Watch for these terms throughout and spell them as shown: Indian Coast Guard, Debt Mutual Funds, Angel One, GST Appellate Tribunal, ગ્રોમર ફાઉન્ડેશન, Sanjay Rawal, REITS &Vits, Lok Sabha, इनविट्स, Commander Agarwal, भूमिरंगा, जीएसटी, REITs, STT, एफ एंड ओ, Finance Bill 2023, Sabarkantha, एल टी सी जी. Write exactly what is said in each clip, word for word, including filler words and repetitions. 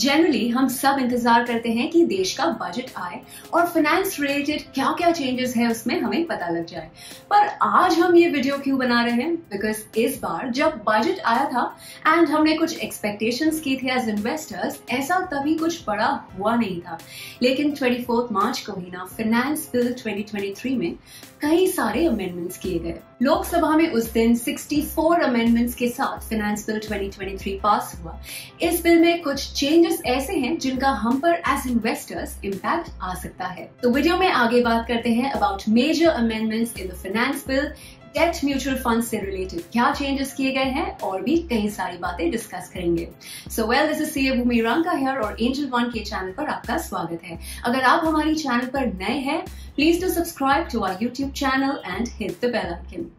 Generally हम सब इंतजार करते हैं कि देश का बजट आए और फाइनेंस रिलेटेड क्या क्या चेंजेस है उसमें हमें पता लग जाए। पर आज हम ये वीडियो क्यों बना रहे हैं? बिकॉज इस बार जब बजट आया था एंड हमने कुछ एक्सपेक्टेशंस की थी एज इन्वेस्टर्स, ऐसा तभी कुछ बड़ा हुआ नहीं था। लेकिन चौबीस मार्च को ही ना finance bill twenty twenty three में कई सारे अमेंडमेंट्स किए गए। लोकसभा में उस दिन चौंसठ अमेंडमेंट्स के साथ finance bill twenty twenty three pass हुआ। इस बिल में कुछ चेंजेस ऐसे हैं जिनका हम पर एज इन्वेस्टर्स इम्पैक्ट आ सकता है। तो वीडियो में आगे बात करते हैं about major amendments in the finance bill, debt mutual fund से रिलेटेड क्या चेंजेस किए गए हैं और भी कई सारी बातें डिस्कस करेंगे। So well this is CA भूमिरंगा here और एंजल वन के चैनल पर आपका स्वागत है। अगर आप हमारी चैनल पर नए हैं please do subscribe to our YouTube channel and hit the bell icon.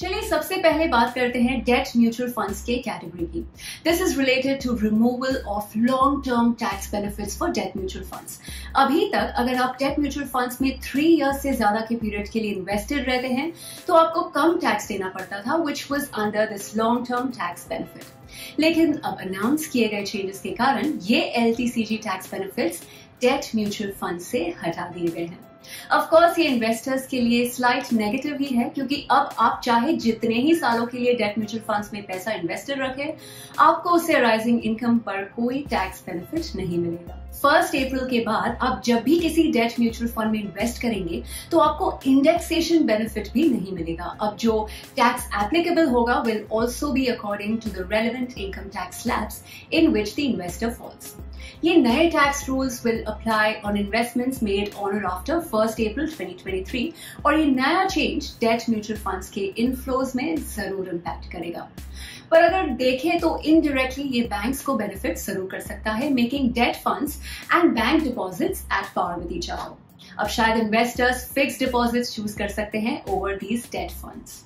चलिए सबसे पहले बात करते हैं डेट म्यूचुअल फंड्स के कैटेगरी की। This is related to removal of long term tax benefits for debt mutual funds. अभी तक अगर आप डेट म्यूचुअल फंड्स में थ्री इयर्स से ज्यादा के पीरियड के लिए इन्वेस्टेड रहते हैं तो आपको कम टैक्स देना पड़ता था, which was under this long term tax benefit. लेकिन अब अनाउंस किए गए चेंजेस के कारण ये एल टी सी जी tax benefits debt mutual fund से हटा दिए गए हैं। ऑफ कोर्स ये इन्वेस्टर्स के लिए स्लाइट नेगेटिव ही है, क्योंकि अब आप चाहे जितने ही सालों के लिए डेट म्यूचुअल फंड्स में पैसा इन्वेस्टेड रखें, आपको उसे राइजिंग इनकम पर कोई टैक्स बेनिफिट नहीं मिलेगा। फर्स्ट अप्रैल के बाद आप जब भी किसी डेट म्यूचुअल फंड में इन्वेस्ट करेंगे तो आपको इंडेक्सेशन बेनिफिट भी नहीं मिलेगा। अब जो टैक्स एप्लीकेबल होगा will also be according to the relevant income tax slabs in which the investor falls. ये नए tax rules will apply on investments made on और after first April twenty twenty three और ये नया change debt mutual funds के inflows में जरूर impact करेगा। पर अगर देखें तो इनडायरेक्टली ये बैंक्स को बेनिफिट जरूर कर सकता है, making debt funds and bank deposits at par with each other. अब शायद इन्वेस्टर्स फिक्स्ड डिपॉजिट्स चूज कर सकते हैं ओवर दीज डेट फंड्स।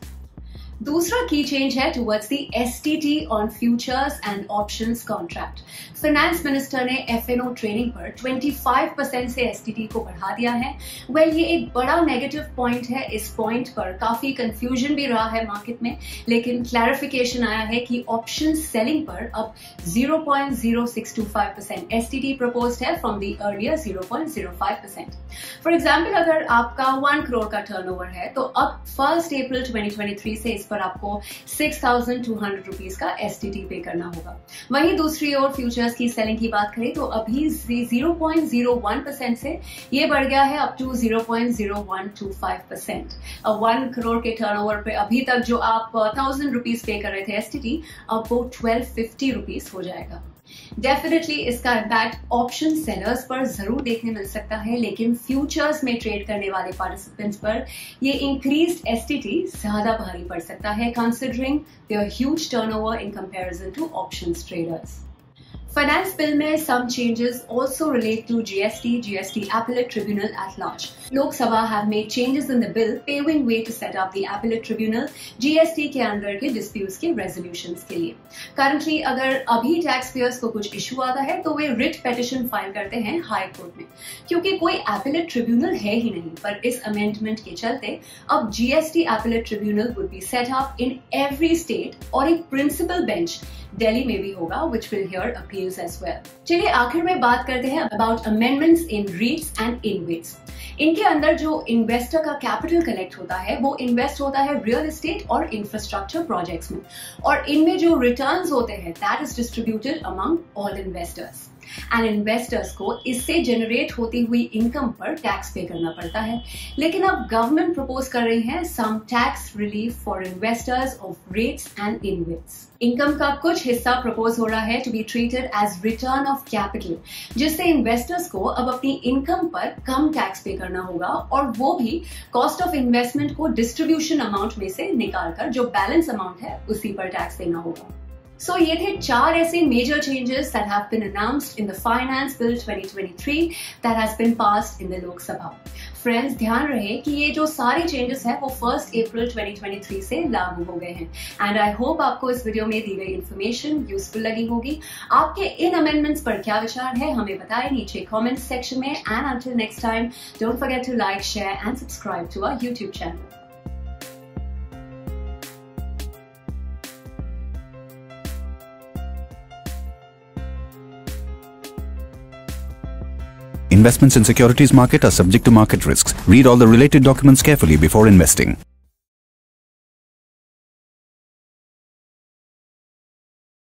दूसरा की चेंज है towards the STT on futures and options contract. Finance minister ने एफ एंड ओ ट्रेडिंग पर पच्चीस परसेंट से एसटीटी को बढ़ा दिया है। वेल well, ये एक बड़ा नेगेटिव पॉइंट है। इस पॉइंट पर काफी कंफ्यूजन भी रहा है मार्केट में, लेकिन क्लैरिफिकेशन आया है कि ऑप्शन सेलिंग पर अब zero point zero six two five percent STT proposed है from the earlier zero point zero five percent. For example अगर आपका वन करोड़ का टर्नओवर है तो अब first April twenty twenty three से पर आपको six thousand two hundred rupees का एसटीटी पे करना होगा। वहीं दूसरी ओर फ्यूचर्स की सेलिंग की बात करें तो अभी zero point zero one percent से ये बढ़ गया है up to zero point zero one two five percent. अब वन करोड़ के टर्नओवर पे अभी तक जो आप थाउजेंड रुपीस पे कर रहे थे एसटीटी, अब वो ट्वेल्व फिफ्टी रुपीस हो जाएगा। डेफिनेटली इसका इम्पैक्ट ऑप्शन सेलर्स पर जरूर देखने मिल सकता है, लेकिन फ्यूचर्स में ट्रेड करने वाले पार्टिसिपेंट्स पर ये इंक्रीज्ड एसटीटी ज्यादा भारी पड़ सकता है, considering their huge turnover in comparison to options traders. Finance bill में some changes also relate to जीएसटी, जीएसटी appellate tribunal at large. Lok Sabha have made changes in the bill paving way to set up the appellate tribunal जीएसटी के अंदर के disputes के resolution के लिए। Currently अगर अभी tax payers को कुछ इश्यू आता है तो वे रिट पेटिशन फाइल करते हैं हाई कोर्ट में, क्योंकि कोई एपिलेट ट्रिब्यूनल है ही नहीं। पर इस अमेंडमेंट के चलते अब जीएसटी appellate tribunal would be set up in every state और एक प्रिंसिपल बेंच दिल्ली में भी होगा which will hear appeals as well. चलिए आखिर में बात करते हैं about amendments in REITs and इनविट्स। इनके अंदर जो इन्वेस्टर का कैपिटल कलेक्ट होता है वो इन्वेस्ट होता है रियल एस्टेट और इंफ्रास्ट्रक्चर प्रोजेक्ट्स में, और इनमें जो रिटर्न्स होते हैं that is distributed among all investors. And investors को इससे जनरेट होती हुई इनकम पर टैक्स पे करना पड़ता है। लेकिन अब गवर्नमेंट प्रपोज कर रही है some tax relief for investors of REITs and इनविट्स। Income का कुछ हिस्सा प्रपोज हो रहा है to be treated as return of capital, जिससे इन्वेस्टर्स को अब अपनी इनकम पर कम टैक्स पे करना होगा और वो भी कॉस्ट ऑफ इन्वेस्टमेंट को डिस्ट्रीब्यूशन अमाउंट में से निकाल कर जो बैलेंस अमाउंट है उसी पर टैक्स देना होगा। सो so, ये थे चार ऐसे major changes that have been announced in the finance bill twenty twenty three that has been passed in the Lok Sabha. Friends ध्यान रहे कि ये जो सारे चेंजेस हैं वो first April twenty twenty three से लागू हो गए हैं। एंड आई होप आपको इस वीडियो में दी गई इन्फॉर्मेशन यूजफुल लगी होगी। आपके इन अमेंडमेंट्स पर क्या विचार है हमें बताएं नीचे कमेंट सेक्शन में। And until next time don't forget to like, share and subscribe to our YouTube channel. Investments in securities market are subject to market risks. Read all the related documents carefully before investing.